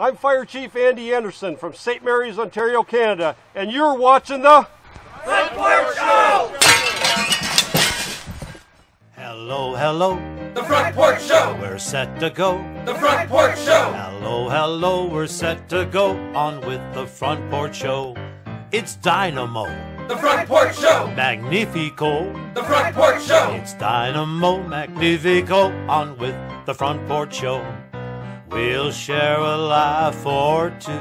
I'm Fire Chief Andy Anderson from St. Mary's, Ontario, Canada, and you're watching the Front Porch Show! Hello, hello. The Front Porch Show! We're set to go. The Front Porch Show! Hello, hello, we're set to go on with the Front Porch Show. It's dynamo. The Front Porch Show! Magnifico. The Front Porch Show! It's dynamo, magnifico, on with the Front Porch Show. We'll share a laugh or two,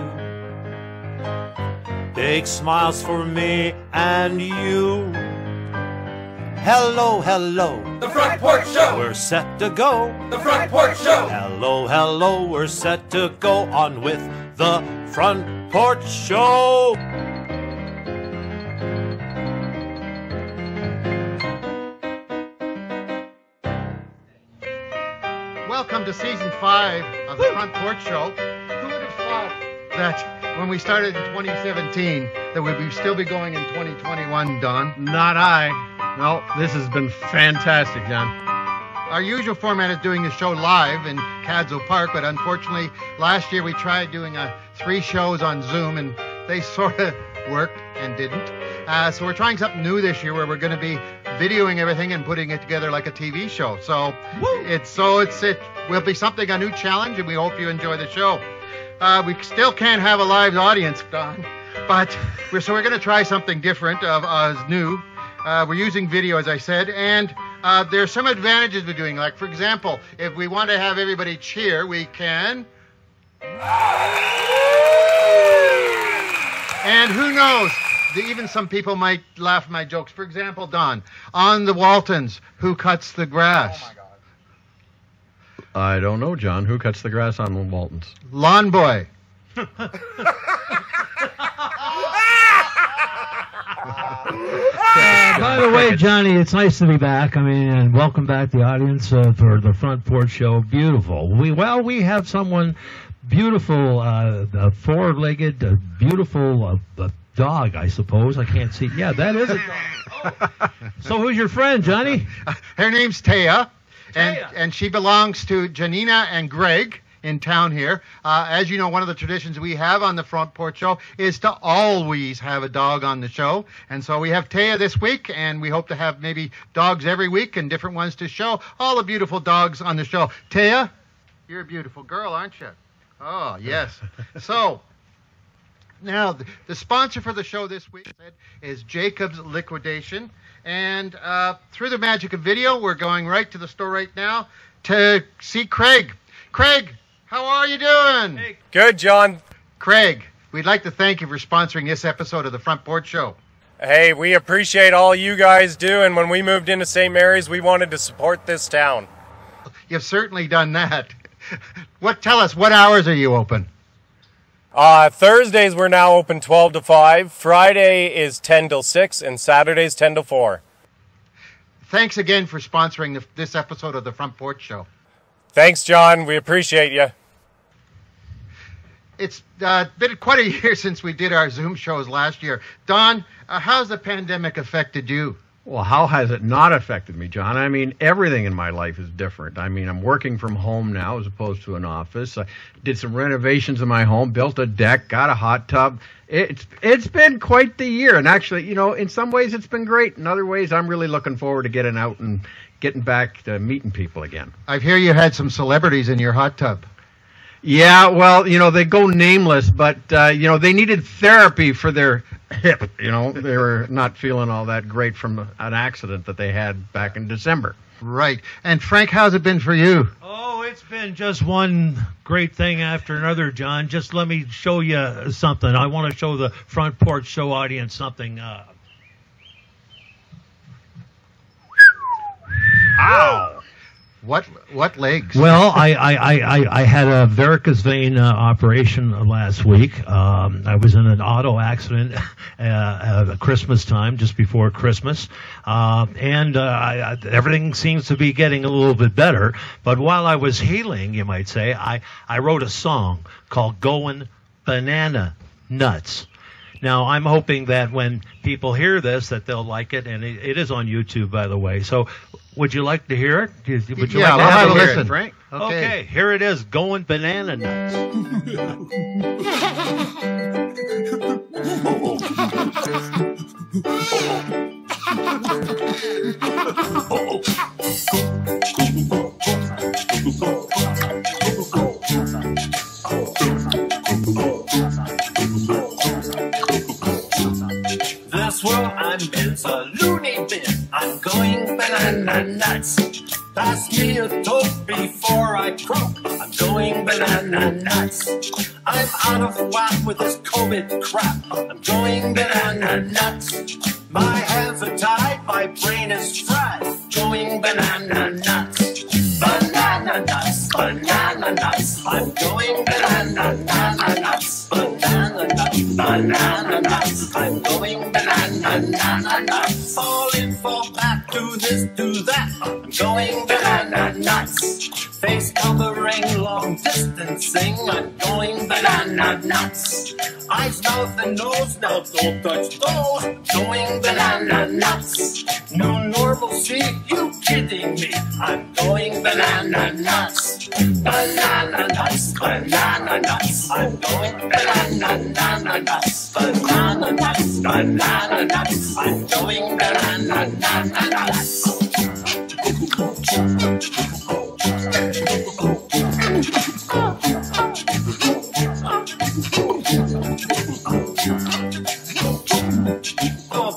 big smiles for me and you. Hello, hello, the Front Porch Show. We're set to go. The Front Porch Show. Hello, hello, we're set to go on with the Front Porch Show. Welcome to Season 5 of the Front Porch Show. Who would have thought that when we started in 2017 that we'd still be going in 2021, Don? Not I. No, this has been fantastic, Don. Our usual format is doing the show live in Kadzo Park, but unfortunately last year we tried doing three shows on Zoom and they sort of worked and didn't. So we're trying something new this year where we're going to be videoing everything and putting it together like a TV show. So it will be something, a new challenge, and we hope you enjoy the show. We still can't have a live audience, Don, but we're going to try something different new. We're using video, as I said, and there's some advantages we're doing. Like, for example, if we want to have everybody cheer, we can. And who knows? Even some people might laugh at my jokes. For example, Don, on the Waltons, who cuts the grass? Oh my God. I don't know, John. Who cuts the grass on the Waltons? Lawn boy. By the way, Johnny, it's nice to be back. I mean, and welcome back the audience for the Front Porch Show. Beautiful. We have someone beautiful, four-legged, beautiful. Dog, I suppose. I can't see. Yeah, that is a dog. Oh. So who's your friend, Johnny? Her name's Taya, and she belongs to Janina and Greg in town here. As you know, one of the traditions we have on the Front Porch Show is to always have a dog on the show. And so we have Taya this week, and we hope to have maybe dogs every week and different ones to show. All the beautiful dogs on the show. Taya, you're a beautiful girl, aren't you? Oh, yes. So... Now, the sponsor for the show this week is Jacob's Liquidation. And through the magic of video, we're going right to the store right now to see Craig. Craig, how are you doing? Hey. Good, John. Craig, we'd like to thank you for sponsoring this episode of the Front Porch Show. Hey, we appreciate all you guys do. And when we moved into St. Mary's, we wanted to support this town. You've certainly done that. Tell us, what hours are you open? Thursdays we're now open 12 to 5, Friday is 10 till 6, and Saturday's 10 till 4. Thanks again for sponsoring this episode of the Front Porch Show. Thanks, John. We appreciate you. It's been quite a year since we did our Zoom shows last year. Don, how's the pandemic affected you? Well, how has it not affected me, John? I mean, everything in my life is different. I mean, I'm working from home now as opposed to an office. I did some renovations in my home, built a deck, got a hot tub. It's been quite the year. And actually, you know, in some ways it's been great. In other ways, I'm really looking forward to getting out and getting back to meeting people again. I hear you had some celebrities in your hot tub. Yeah, well, you know, they go nameless, but, you know, they needed therapy for their hip. You know, they were not feeling all that great from an accident that they had back in December. Right. And, Frank, how's it been for you? Oh, it's been just one great thing after another, John. Just let me show you something. I want to show the Front Porch Show audience something. Ow! What legs? Well, I had a varicose vein operation last week. I was in an auto accident at Christmas time, just before Christmas, and everything seems to be getting a little bit better. But while I was healing, you might say, I wrote a song called "Going Banana Nuts." Now, I'm hoping that when people hear this, that they'll like it, and it is on YouTube, by the way. So Would you like to hear it? Would you like to have a listen, Frank? Okay, here it is, Going Banana Nuts. That's where I'm in, the loony bin. I'm going banana nuts. Pass me a toke before I croak. I'm going banana nuts. I'm out of whack with this COVID crap. I'm going banana nuts. My hands are tied, my brain is fried. Going banana nuts. Banana nuts, banana nuts. I'm going banana nuts. Banana nuts, banana nuts. I'm going banana nuts. Fall in, fall back, do this, do that. I'm going banana nuts. Face covering, long distancing. I'm going banana nuts. Eyes, mouth, and nose, now don't touch those. I'm going banana nuts. No normalcy, you kidding me? I'm going banana nuts. Banana nuts, banana nuts. I'm going banana nuts. Banana nuts, banana nuts. I'm going banana nuts. Don't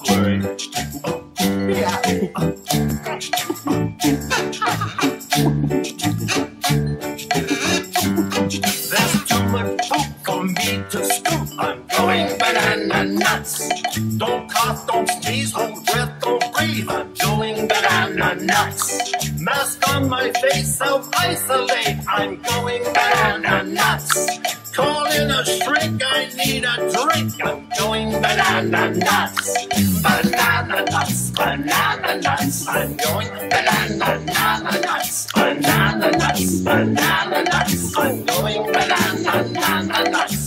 worry. There's too much poop for me to scoop. I'm going banana nuts. Don't cough, don't sneeze, hold breath, don't breathe. I'm going banana nuts. Mask on my face, self-isolate. I'm going banana nuts. Call in a shrink, I need a drink. I'm going banana nuts. Banana nuts, banana nuts. I'm going banana nuts. Banana nuts, banana nuts. I'm going banana nuts.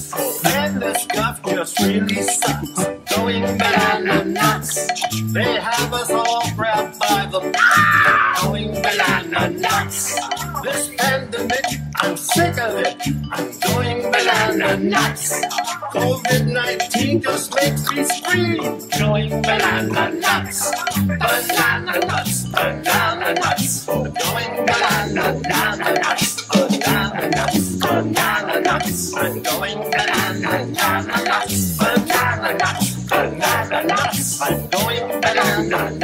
Man, this guff just really sucks. I'm going banana nuts. They have us all grabbed by the... I'm going banana nuts. This pandemic, I'm sick of it. I'm going banana nuts. COVID-19 just makes me scream. I'm going banana nuts. Banana nuts, banana nuts. I'm going banana nuts. Banana nuts, banana nuts. I'm going banana nuts. Banana nuts, banana nuts. I'm going banana nuts.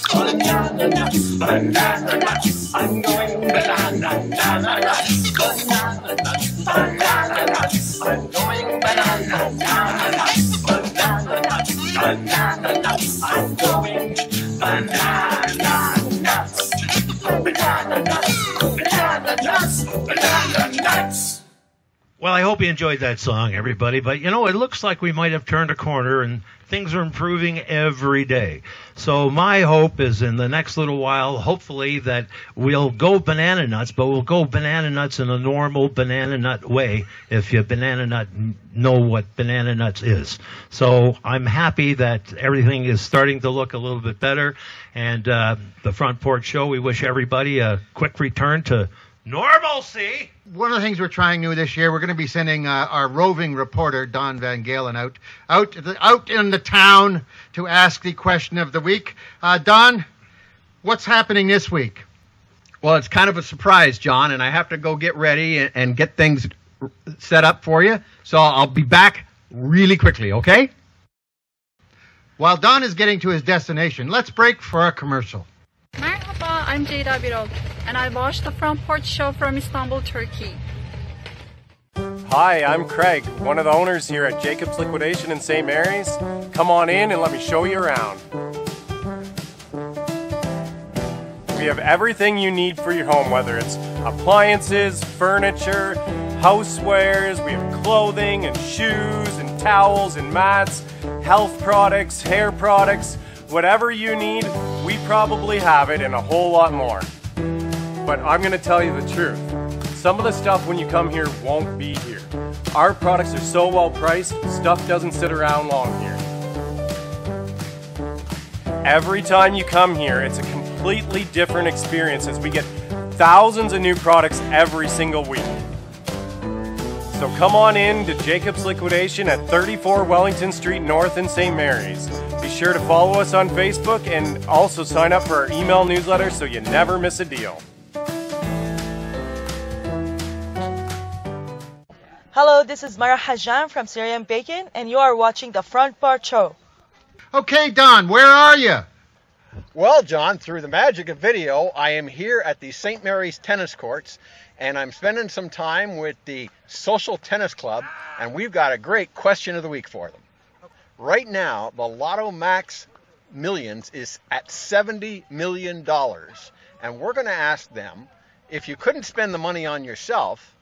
Banana nuts, banana nuts. I'm going banana nuts. Banana nuts, banana nuts. I'm going banana nuts. Banana nuts, banana nuts. I'm going banana nuts. Banana nuts, banana nuts, banana nuts. Well, I hope you enjoyed that song, everybody. But, you know, it looks like we might have turned a corner and things are improving every day. So my hope is in the next little while, hopefully, that we'll go banana nuts, but we'll go banana nuts in a normal banana nut way, if you banana nut know what banana nuts is. So I'm happy that everything is starting to look a little bit better. And the Front Porch Show, we wish everybody a quick return to normalcy. One of the things we're trying new this year, we're going to be sending our roving reporter, Don Van Galen, out in the town to ask the question of the week. Don, what's happening this week? Well, it's kind of a surprise, John, and I have to go get ready and get things set up for you. So I'll be back really quickly, okay? While Don is getting to his destination, let's break for a commercial. Merhaba, I'm J. W., and I watch the Front Porch Show from Istanbul, Turkey. Hi, I'm Craig, one of the owners here at Jacob's Liquidation in St. Mary's. Come on in and let me show you around. We have everything you need for your home, whether it's appliances, furniture, housewares. We have clothing and shoes and towels and mats, health products, hair products. Whatever you need, we probably have it and a whole lot more. But I'm going to tell you the truth. Some of the stuff when you come here won't be here. Our products are so well priced, stuff doesn't sit around long here. Every time you come here, it's a complete completely different experience as we get thousands of new products every single week. So come on in to Jacob's Liquidation at 34 Wellington Street North in St. Mary's. Be sure to follow us on Facebook and also sign up for our email newsletter so you never miss a deal. Hello, this is Mara Hajan from Syrian Bacon, and you are watching The Front Porch Show. Okay, Don, where are you? Well, John, through the magic of video, I am here at the St. Mary's tennis courts, and I'm spending some time with the Social Tennis Club, and we've got a great question of the week for them. Right now, the Lotto Max Millions is at $70 million, and we're going to ask them, if you couldn't spend the money on yourself,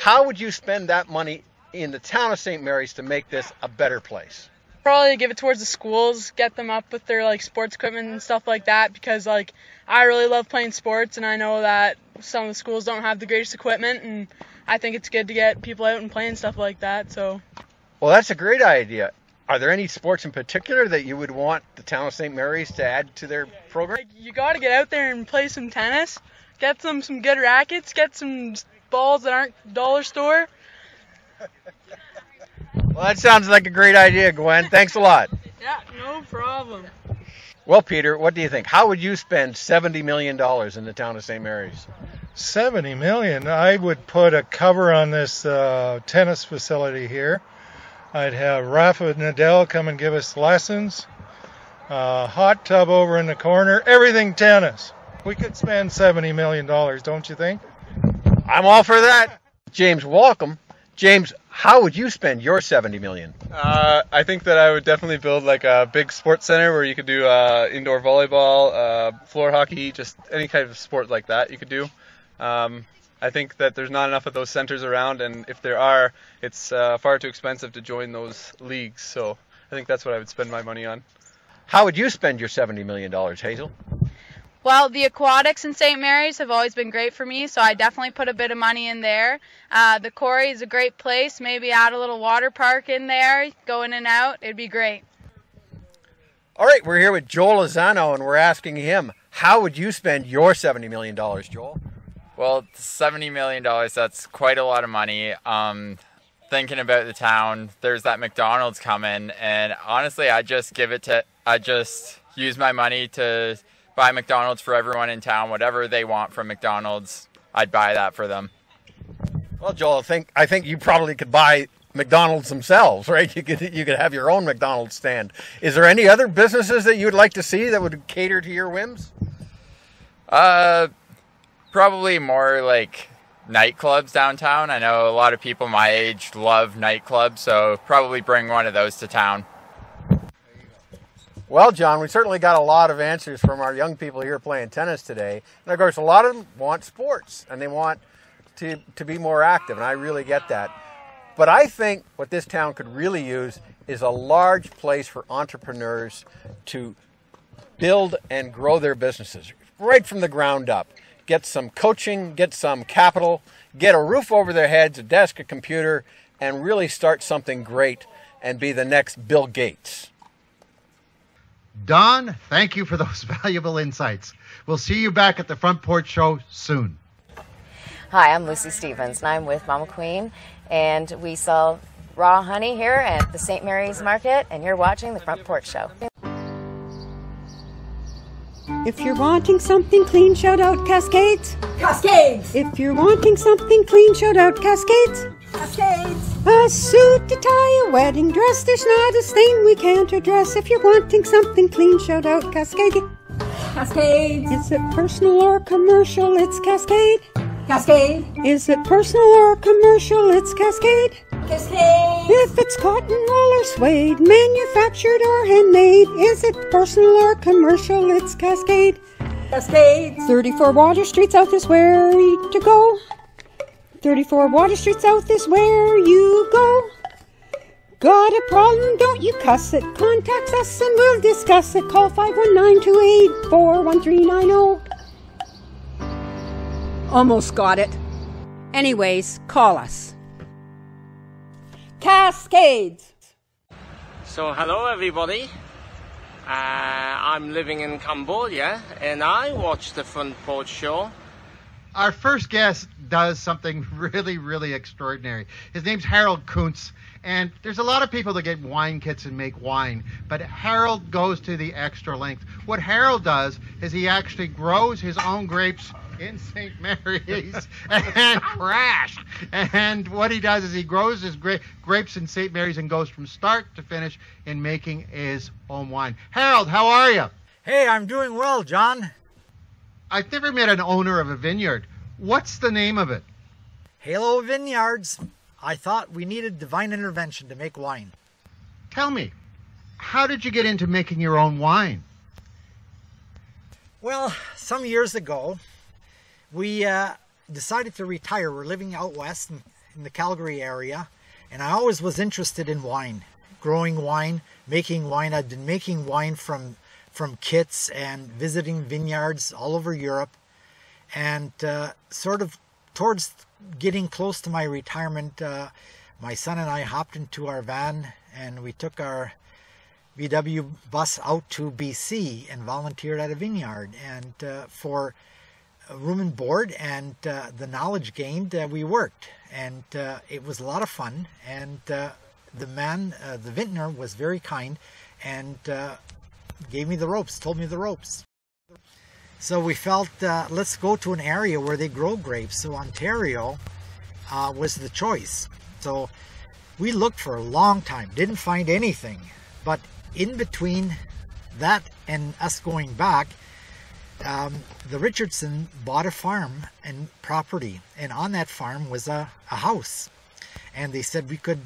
how would you spend that money in the town of St. Mary's to make this a better place? Probably give it towards the schools, get them up with their like sports equipment and stuff like that, because like I really love playing sports, and I know that some of the schools don't have the greatest equipment, and I think it's good to get people out and playing stuff like that. So, well, that's a great idea. Are there any sports in particular that you would want the town of St. Mary's to add to their program? Like, you got to get out there and play some tennis, get them some good rackets, get some balls that aren't dollar store. Well, that sounds like a great idea, Gwen. Thanks a lot. Yeah, no problem. Well, Peter, what do you think? How would you spend $70 million in the town of St. Mary's? $70 million? I would put a cover on this tennis facility here. I'd have Rafael Nadal come and give us lessons. Hot tub over in the corner. Everything tennis. We could spend $70 million, don't you think? I'm all for that. James, welcome. James, how would you spend your $70 million? I think that I would definitely build like a big sports center where you could do indoor volleyball, floor hockey, just any kind of sport like that you could do. I think that there's not enough of those centers around, and if there are, it's far too expensive to join those leagues. So I think that's what I would spend my money on. How would you spend your $70 million, Hazel? Well, the aquatics in St. Mary's have always been great for me, so I definitely put a bit of money in there. The quarry is a great place. Maybe add a little water park in there, go in and out. It'd be great. All right, we're here with Joel Lozano, and we're asking him, how would you spend your $70 million, Joel? Well, $70 million, that's quite a lot of money. Thinking about the town, there's that McDonald's coming, and honestly, I just use my money to buy McDonald's for everyone in town. Whatever they want from McDonald's, I'd buy that for them. Well, Joel, I think you probably could buy McDonald's themselves, right? You could have your own McDonald's stand. Is there any other businesses that you'd like to see that would cater to your whims? Probably more like nightclubs downtown. I know a lot of people my age love nightclubs, so probably bring one of those to town. Well, John, we certainly got a lot of answers from our young people here playing tennis today. And, of course, a lot of them want sports, and they want to be more active, and I really get that. But I think what this town could really use is a large place for entrepreneurs to build and grow their businesses right from the ground up. Get some coaching, get some capital, get a roof over their heads, a desk, a computer, and really start something great and be the next Bill Gates. Don, thank you for those valuable insights. We'll see you back at the Front Porch Show soon. Hi, I'm Lucy Stevens, and I'm with Mama Queen, and we sell raw honey here at the St. Mary's Market, and you're watching the Front Porch Show. If you're wanting something clean, shout out Cascades. Cascades! If you're wanting something clean, shout out Cascades. Cascades! A suit, a tie, a wedding dress, there's not a stain we can't address. If you're wanting something clean, shout out Cascade. Cascade. Is it personal or commercial? It's Cascade. Cascade. Is it personal or commercial? It's Cascade. Cascade. If it's cotton, wool, or suede, manufactured or handmade, is it personal or commercial? It's Cascade. Cascade. 34 Water Street South is where to go. 34 Water Street South is where you go. Got a problem? Don't you cuss it. Contact us and we'll discuss it. Call 519-284-1390. Almost got it. Anyways, call us. Cascades. So hello everybody. I'm living in Cambodia, and I watch The Front Porch Show. Our first guest does something really, really extraordinary. His name's Harold Kunze, and there's a lot of people that get wine kits and make wine, but Harold goes to the extra length. What Harold does is he actually grows his own grapes in St. Mary's and crashed. And what he does is he grows his grapes in St. Mary's and goes from start to finish in making his own wine. Harold, how are you? Hey, I'm doing well, John. I've never met an owner of a vineyard. What's the name of it? Halo Vineyards. I thought we needed divine intervention to make wine. Tell me, how did you get into making your own wine? Well, some years ago, we decided to retire. We're living out west in the Calgary area, and I always was interested in wine, growing wine, making wine. I've been making wine from kits and visiting vineyards all over Europe, and sort of towards getting close to my retirement, my son and I hopped into our van and we took our J. W. bus out to BC and volunteered at a vineyard, and for room and board and the knowledge gained, we worked, and it was a lot of fun, and the man, the vintner, was very kind and gave me the ropes, told me the ropes. So we felt, let's go to an area where they grow grapes, so Ontario was the choice. So we looked for a long time, didn't find anything, but in between that and us going back, the Richardson bought a farm and property, and on that farm was a house, and they said we could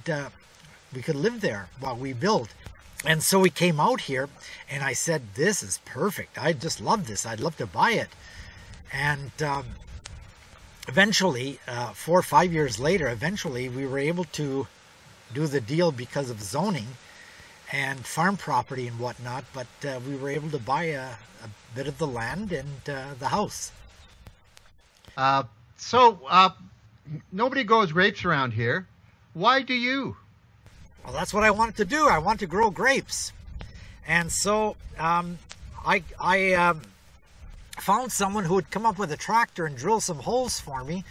live there while we built. And so we came out here, and I said, this is perfect, I just love this, I'd love to buy it. And eventually 4 or 5 years later, eventually we were able to do the deal because of zoning and farm property and whatnot, but we were able to buy a bit of the land and the house. Nobody grows grapes around here. Why do you? Well, that's what I wanted to do. I want to grow grapes. And so I found someone who would come up with a tractor and drill some holes for me.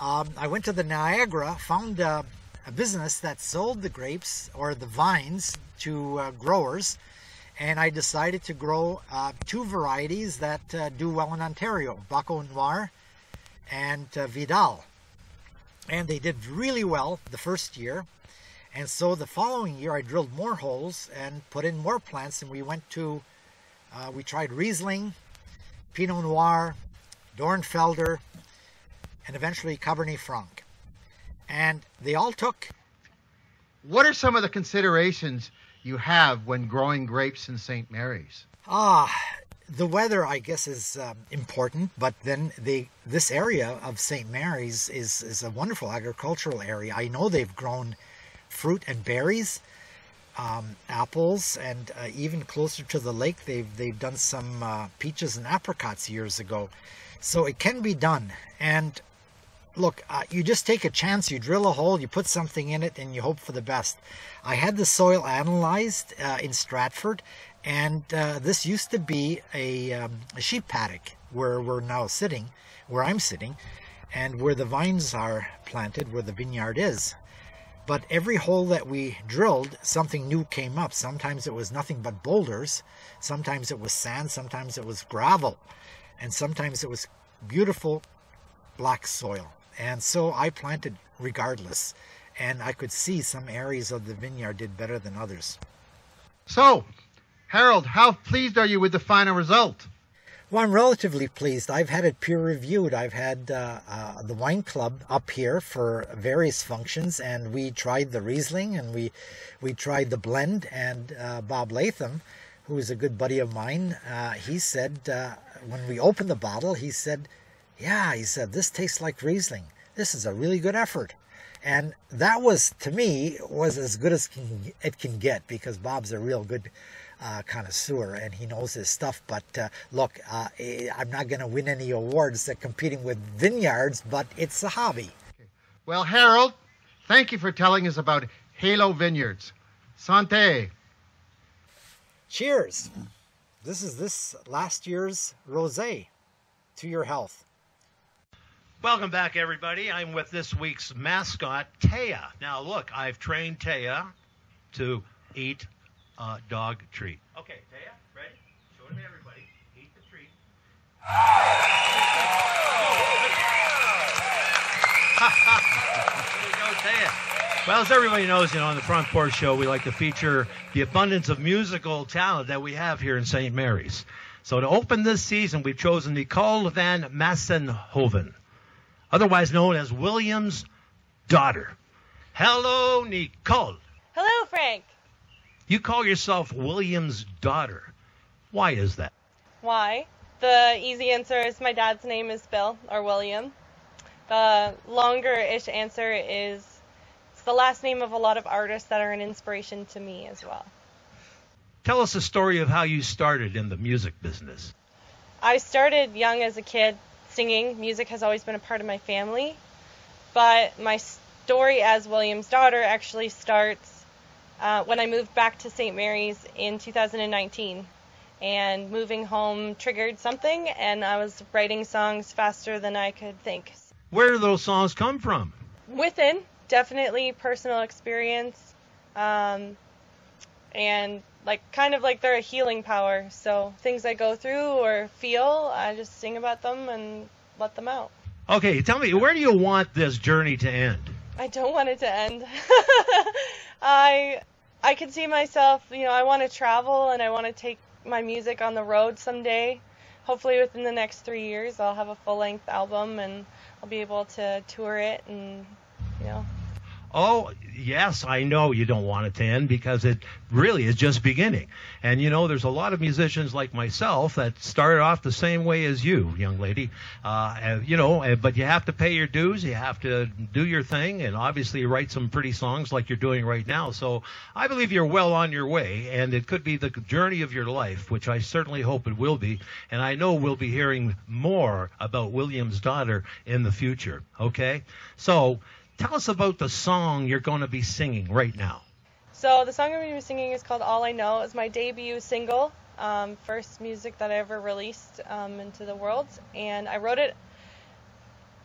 I went to the Niagara, found a business that sold the grapes or the vines to growers, and I decided to grow 2 varieties that do well in Ontario, Baco Noir and Vidal. And they did really well the first year, and so the following year I drilled more holes and put in more plants, and we went to, we tried Riesling, Pinot Noir, Dornfelder, and eventually Cabernet Franc, and they all took. What are some of the considerations you have when growing grapes in St. Mary's? The weather, I guess, is important, but then this area of St. Mary's is a wonderful agricultural area. I know they've grown fruit and berries, apples, and even closer to the lake, they've done some peaches and apricots years ago. So it can be done. And look, you just take a chance, you drill a hole, you put something in it, and you hope for the best. I had the soil analyzed in Stratford, and this used to be a sheep paddock where we're now sitting, where I'm sitting, and where the vines are planted, where the vineyard is. But every hole that we drilled, something new came up. Sometimes it was nothing but boulders, sometimes it was sand, sometimes it was gravel, and sometimes it was beautiful black soil. And so I planted regardless, and I could see some areas of the vineyard did better than others. So, Harold, how pleased are you with the final result? Well, I'm relatively pleased. I've had it peer reviewed. I've had the wine club up here for various functions, and we tried the Riesling, and we tried the blend, and Bob Latham, who is a good buddy of mine, he said, when we opened the bottle, he said, yeah, he said, this tastes like Riesling. This is a really good effort. And that was, to me, was as good as it can get, because Bob's a real good connoisseur and he knows his stuff. But look, I'm not going to win any awards that competing with vineyards, but it's a hobby. Well, Harold, thank you for telling us about Halo Vineyards. Santé. Cheers. This is this last year's rosé. To your health. Welcome back, everybody. I'm with this week's mascot, Taya. Now, look, I've trained Taya to eat a dog treat. Okay, Taya, ready? Show it to everybody. Eat the treat. There you go, Taya. Well, as everybody knows, you know, on the Front Porch Show, we like to feature the abundance of musical talent that we have here in St. Mary's. So to open this season, we've chosen Nicole van Massenhoven, otherwise known as William's Daughter. Hello, Nicole. Hello, Frank. You call yourself William's Daughter. Why is that? Why? The easy answer is my dad's name is Bill, or William. The longer-ish answer is it's the last name of a lot of artists that are an inspiration to me as well. Tell us the story of how you started in the music business. I started young as a kid singing. Music has always been a part of my family. But my story as William's Daughter actually starts when I moved back to St. Mary's in 2019. And moving home triggered something, and I was writing songs faster than I could think. Where do those songs come from? Within, definitely personal experience. And like kind of like they're a healing power, so things I go through or feel, I just sing about them and let them out. Okay, tell me, where do you want this journey to end? I don't want it to end. I can see myself, you know, I want to travel and I want to take my music on the road someday. Hopefully within the next 3 years I'll have a full-length album and I'll be able to tour it and, you know. Oh, yes, I know you don't want it to end because it really is just beginning. And, you know, there's a lot of musicians like myself that started off the same way as you, young lady. You know, but you have to pay your dues. You have to do your thing and obviously write some pretty songs like you're doing right now. So I believe you're well on your way, and it could be the journey of your life, which I certainly hope it will be. And I know we'll be hearing more about William's Daughter in the future. Okay? So tell us about the song you're going to be singing right now. So the song I'm going to be singing is called All I Know. It's my debut single, first music that I ever released into the world. And I wrote it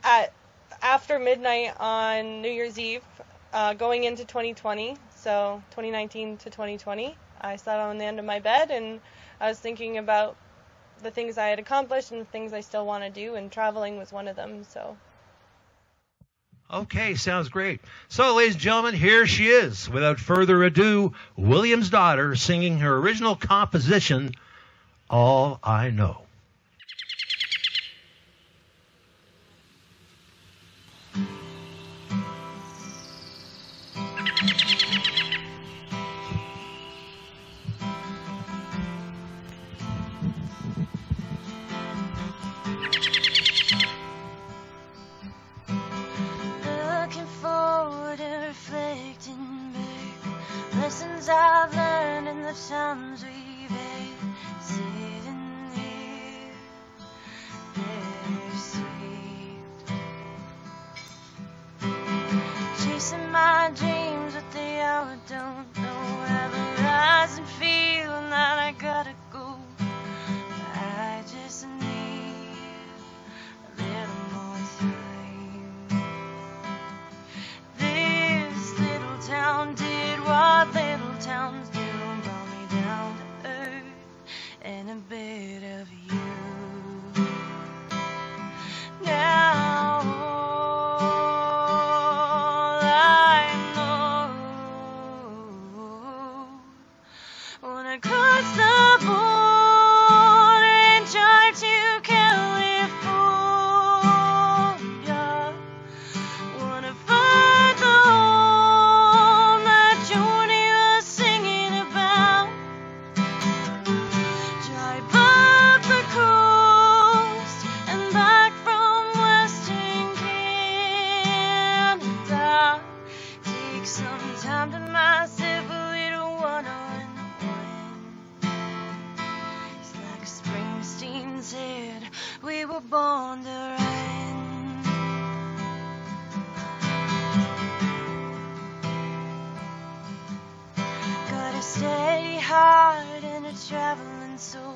at after midnight on New Year's Eve, going into 2020. So 2019 to 2020, I sat on the end of my bed and I was thinking about the things I had accomplished and the things I still want to do, and traveling was one of them. So. Okay, sounds great. So, ladies and gentlemen, here she is. Without further ado, William's Daughter singing her original composition, All I Know. I've learned in the times we've been sitting here, they're sweet. Chasing my dreams, what they are, I don't know. I realize and feel that I gotta go. I just need a little more time. This little town did what they towns do, brought me down to earth and a bit of you. Now all I know, when I cross the border and try to California, when I find the home that you're singing about, drive up the coast and back from Western Canada. Take some time to myself, a little water in the wind. It's like Springsteen's head, we were born to rain. Stay hard and I we're traveling to.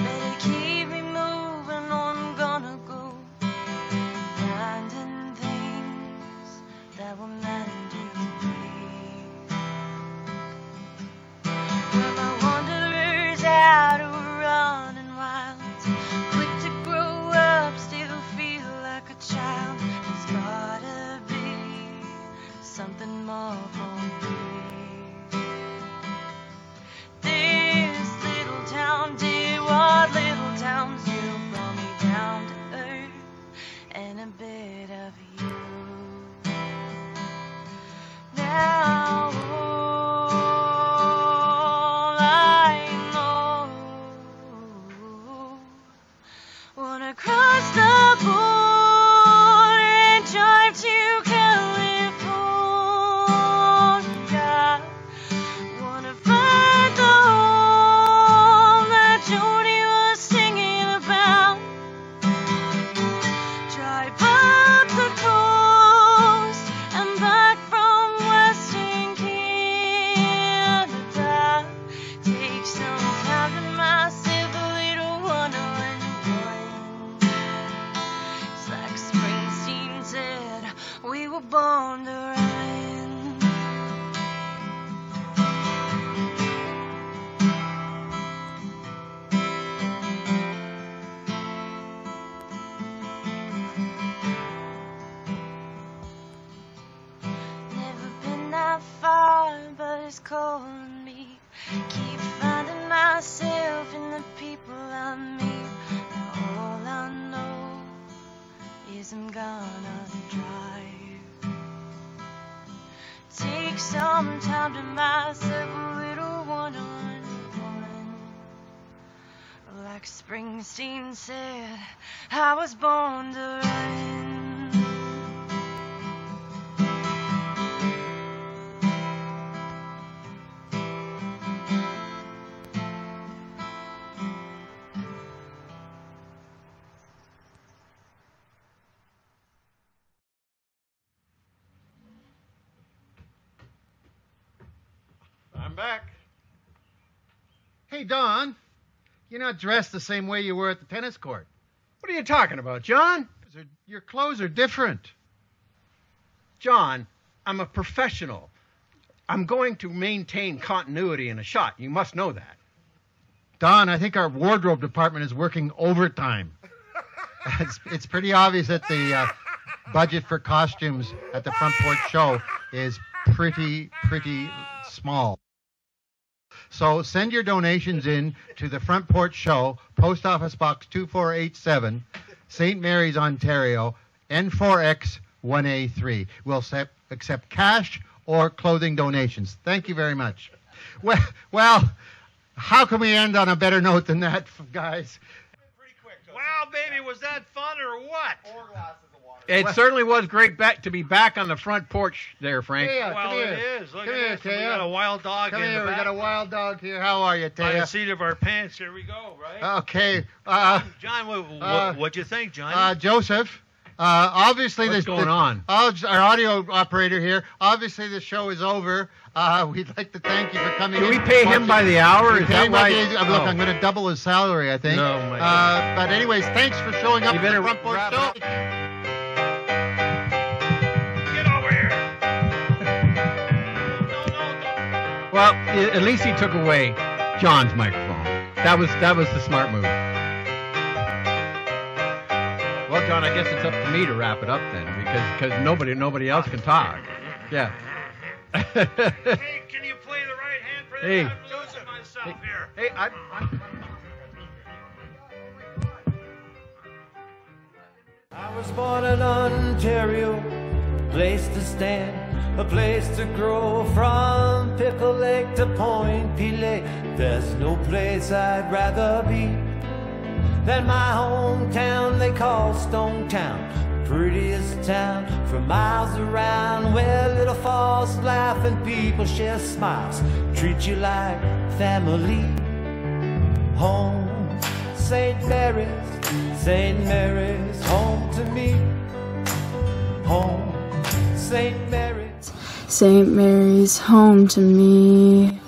Better keep me moving on, I'm gonna go. Finding things that will matter to me. When my wanderers out of running wild, quick to grow up, still feel like a child. There's gotta be something more for me. What little town still brought me down to earth, and a bit of you. Now all I know, wanna cross the border and drive to California. Wanna find the home that you. Born to run. Never been that far, but it's calling me. Keep finding myself in the people I meet. Now all I know is I'm gonna try. Take some time to myself, a little wandering woman. Like Springsteen said, I was born to run. I'm back. Hey, Don, you're not dressed the same way you were at the tennis court. What are you talking about, John? Your clothes are different. John, I'm a professional. I'm going to maintain continuity in a shot. You must know that. Don, I think our wardrobe department is working overtime. It's pretty obvious that the budget for costumes at the Front Porch Show is pretty small. So send your donations in to the Front Porch Show, Post Office Box 2487, St. Mary's, Ontario, N4X1A3. We'll accept cash or clothing donations. Thank you very much. Well, how can we end on a better note than that, guys? Pretty quick. Wow, baby, was that fun or what? Four glasses of water. It certainly was great to be back on the front porch there, Frank. Taya, well, it is. Look at this. We got a wild dog in the back. We got a wild dog here. How are you, Taya? By the seat of our pants. Here we go, right? Okay. John, what'd you think, John? Joseph, obviously what's going on? Our audio operator here. Obviously, the show is over. We'd like to thank you for coming in. Do we pay him by the hour? Is that right? Look, I'm going to double his salary, I think. Oh, my God. But anyways, thanks for showing up at the Front Porch Show. Well, at least he took away John's microphone. That was the smart move. Well, John, I guess it's up to me to wrap it up then, because nobody else can talk. Yeah. Hey, can you play the right hand for this? I'm losing myself here. Hey, I was born in Ontario, place to stand. A place to grow from Pickle Lake to Point Pelee. There's no place I'd rather be than my hometown they call Stone Town. Prettiest town for miles around, where little falls laugh and people share smiles. Treat you like family. Home, St. Mary's, St. Mary's, home to me. Home, St. Mary's. St. Mary's home to me.